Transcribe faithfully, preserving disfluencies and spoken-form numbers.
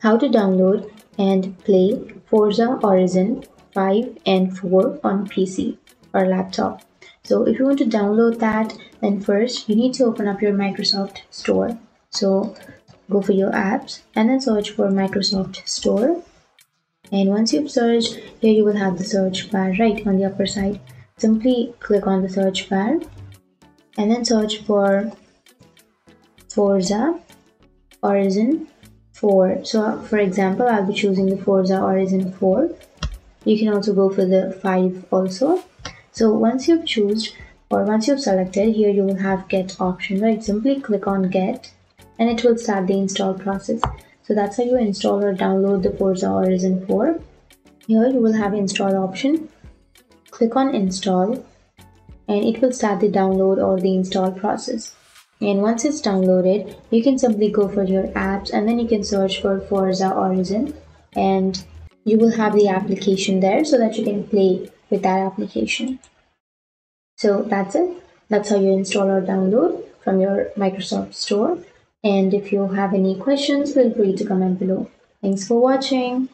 how to download and play Forza Horizon five and four on P C or laptop. So if you want to download that, then first you need to open up your Microsoft Store. So go for your apps and then search for Microsoft Store. And once you've searched, here you will have the search bar right on the upper side. Simply click on the search bar and then search for Forza Horizon four. So for example, I'll be choosing the Forza Horizon four. You can also go for the five also. So once you've chosen or once you've selected, here you will have get option, right? Simply click on get and it will start the install process. So that's how you install or download the Forza Horizon four. Here you will have install option. Click on install and it will start the download or the install process. And once it's downloaded, you can simply go for your apps and then you can search for Forza Horizon and you will have the application there so that you can play with that application. So that's it. That's how you install or download from your Microsoft Store. And if you have any questions, feel free to comment below. Thanks for watching.